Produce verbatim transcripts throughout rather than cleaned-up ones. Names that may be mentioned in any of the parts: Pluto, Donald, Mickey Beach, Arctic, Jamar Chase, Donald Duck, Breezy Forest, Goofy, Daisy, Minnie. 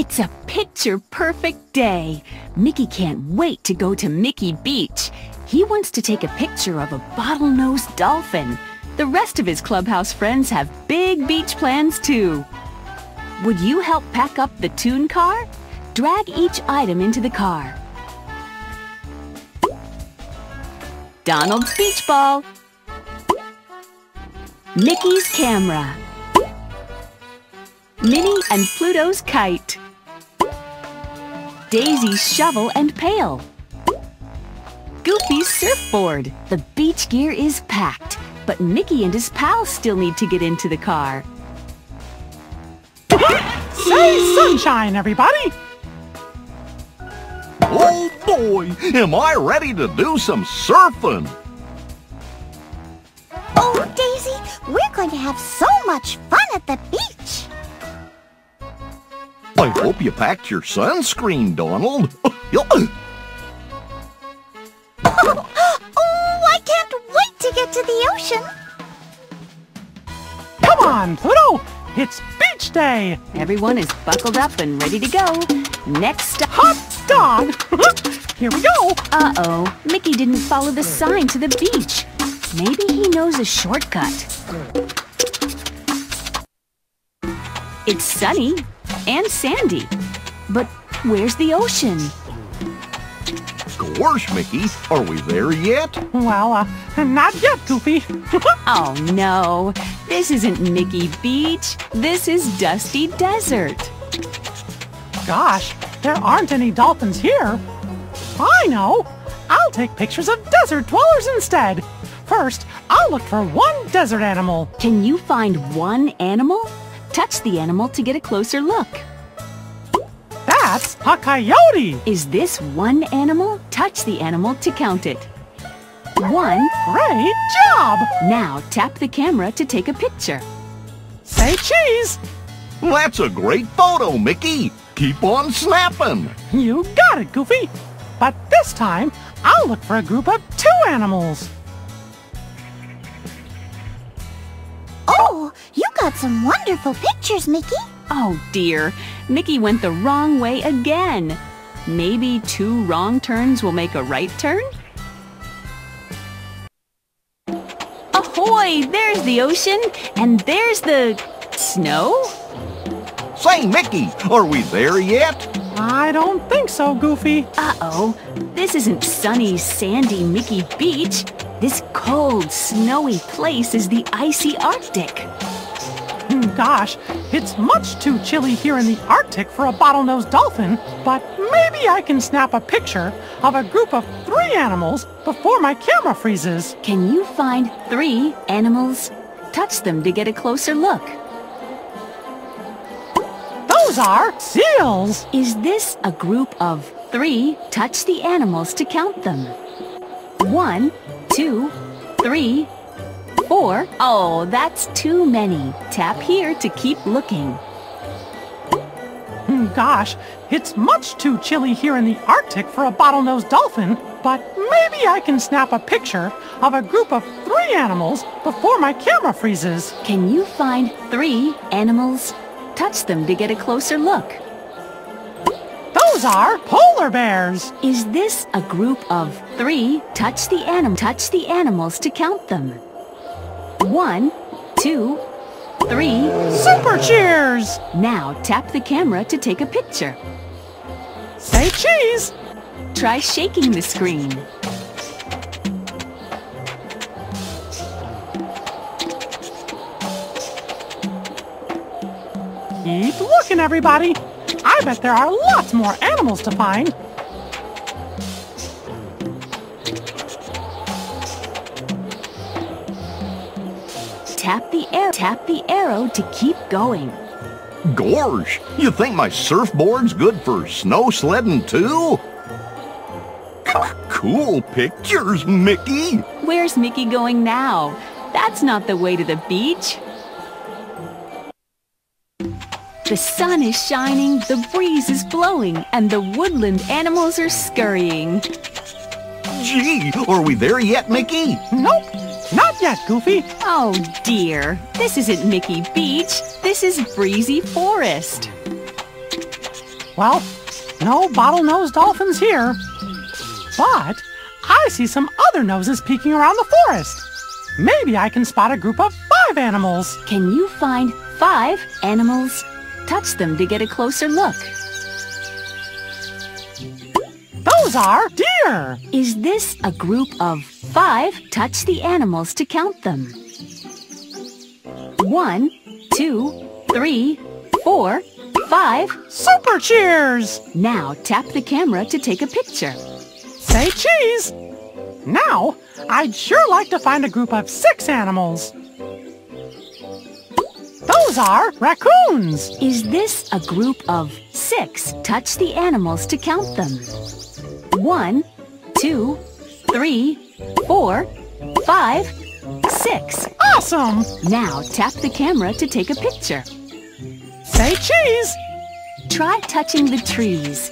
It's a picture-perfect day. Mickey can't wait to go to Mickey Beach. He wants to take a picture of a bottlenose dolphin. The rest of his clubhouse friends have big beach plans, too. Would you help pack up the toon car? Drag each item into the car. Donald's beach ball. Mickey's camera. Minnie and Pluto's kite. Daisy's shovel and pail. Goofy's surfboard. The beach gear is packed, but Mickey and his pals still need to get into the car. Say sunshine, everybody! Oh boy, am I ready to do some surfing! Oh, Daisy, we're going to have so much fun at the beach! I hope you packed your sunscreen, Donald. Oh, I can't wait to get to the ocean! Come on, Pluto! It's beach day! Everyone is buckled up and ready to go. Next stop... Hot dog! Here we go! Uh-oh, Mickey didn't follow the sign to the beach. Maybe he knows a shortcut. It's sunny and sandy. But where's the ocean? Gosh, Mickey, are we there yet? Well, uh, not yet, Goofy. Oh, no. This isn't Mickey Beach. This is Dusty Desert. Gosh, there aren't any dolphins here. I know. I'll take pictures of desert dwellers instead. First, I'll look for one desert animal. Can you find one animal? Touch the animal to get a closer look. That's a coyote! Is this one animal? Touch the animal to count it. One. Great job! Now tap the camera to take a picture. Say cheese! That's a great photo, Mickey! Keep on snapping! You got it, Goofy! But this time, I'll look for a group of two animals. Oh, you got some wonderful pictures, Mickey! Oh dear, Mickey went the wrong way again. Maybe two wrong turns will make a right turn? Ahoy, there's the ocean, and there's the... snow? Say, Mickey, are we there yet? I don't think so, Goofy. Uh-oh, this isn't sunny, sandy Mickey Beach. This cold, snowy place is the icy Arctic. Gosh, it's much too chilly here in the Arctic for a bottlenose dolphin, but maybe I can snap a picture of a group of three animals before my camera freezes. Can you find three animals? Touch them to get a closer look. Those are seals! Is this a group of three? Touch the animals to count them. One, two, three. Or, oh, that's too many. Tap here to keep looking. Gosh, it's much too chilly here in the Arctic for a bottlenose dolphin, but maybe I can snap a picture of a group of three animals before my camera freezes. Can you find three animals? Touch them to get a closer look. Those are polar bears! Is this a group of three? Touch the anim- touch the animals to count them. One, two, three... Super cheers! Now tap the camera to take a picture. Say cheese! Try shaking the screen. Keep looking, everybody! I bet there are lots more animals to find. Tap the arrow. Tap the arrow to keep going. Gorge, you think my surfboard's good for snow sledding too? Cool pictures, Mickey. Where's Mickey going now? That's not the way to the beach. The sun is shining, the breeze is blowing, and the woodland animals are scurrying. Gee, are we there yet, Mickey? Nope. Not yet, Goofy. Oh, dear. This isn't Mickey Beach. This is Breezy Forest. Well, no bottlenose dolphins here. But I see some other noses peeking around the forest. Maybe I can spot a group of five animals. Can you find five animals? Touch them to get a closer look. Those are deer. Is this a group of five? Touch the animals to count them. One, two, three, four, five. Super cheers! Now tap the camera to take a picture. Say cheese! Now, I'd sure like to find a group of six animals. Those are raccoons! Is this a group of six? Touch the animals to count them. One, two, three, four, five, six. Awesome! Now tap the camera to take a picture. Say cheese! Try touching the trees.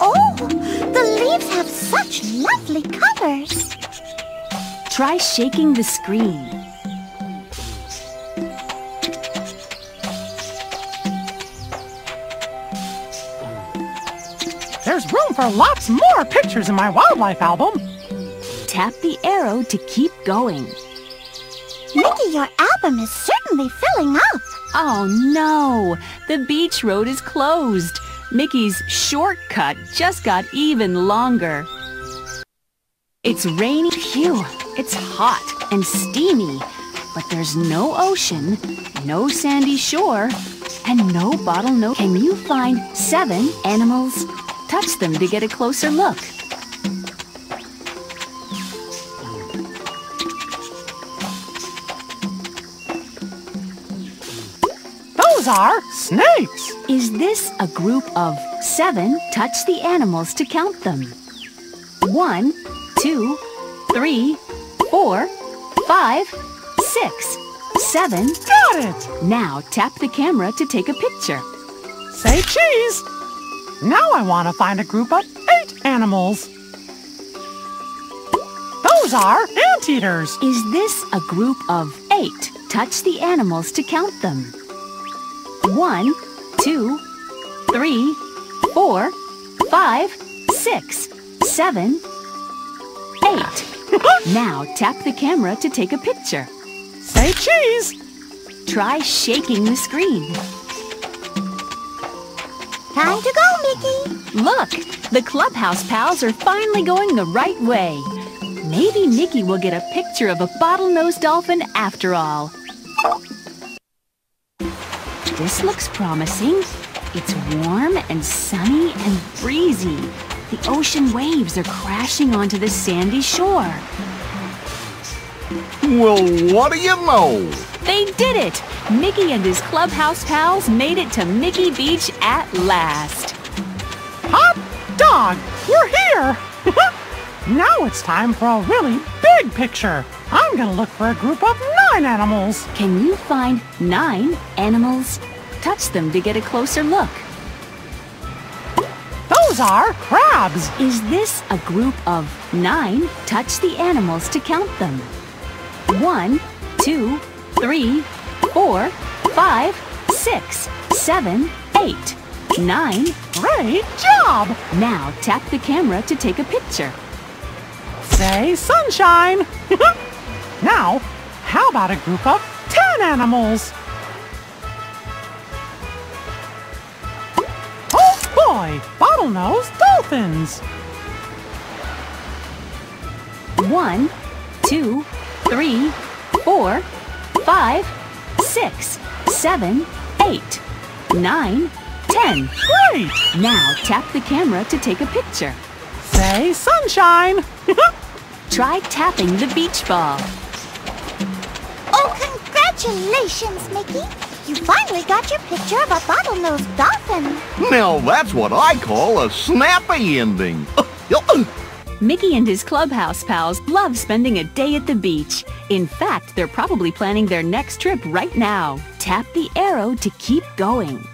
Oh, the leaves have such lovely colors. Try shaking the screen. There's room for lots more pictures in my wildlife album. Tap the arrow to keep going. Mickey, your album is certainly filling up. Oh no, the beach road is closed. Mickey's shortcut just got even longer. It's rainy, phew, it's hot and steamy, but there's no ocean, no sandy shore, and no bottlenose. Can you find seven animals? Touch them to get a closer look. Are snakes. Is this a group of seven? Touch the animals to count them. One, two, three, four, five, six, seven. Got it! Now tap the camera to take a picture. Say cheese! Now I want to find a group of eight animals. Those are anteaters. Is this a group of eight? Touch the animals to count them. One, two, three, four, five, six, seven, eight. Now tap the camera to take a picture. Say cheese! Try shaking the screen. Time to go, Mickey! Look! The clubhouse pals are finally going the right way. Maybe Mickey will get a picture of a bottlenose dolphin after all. This looks promising. It's warm and sunny and breezy. The ocean waves are crashing onto the sandy shore. Well, what do you know? They did it! Mickey and his clubhouse pals made it to Mickey Beach at last. Hot dog! We're here! Now it's time for a really big picture. I'm gonna look for a group of nine animals. Can you find nine animals? Touch them to get a closer look. Those are crabs. Is this a group of nine? Touch the animals to count them. One, two, three, four, five, six, seven, eight, nine. Great job! Now tap the camera to take a picture. Say sunshine! Now, how about a group of ten animals? Oh boy! Bottlenose dolphins! One, two, three, four, five, six, seven, eight, nine, ten. Great! Now tap the camera to take a picture. Say sunshine! Try tapping the beach ball. Oh, congratulations, Mickey! You finally got your picture of a bottlenose dolphin. Now that's what I call a snappy ending. Mickey and his clubhouse pals love spending a day at the beach. In fact, they're probably planning their next trip right now. Tap the arrow to keep going.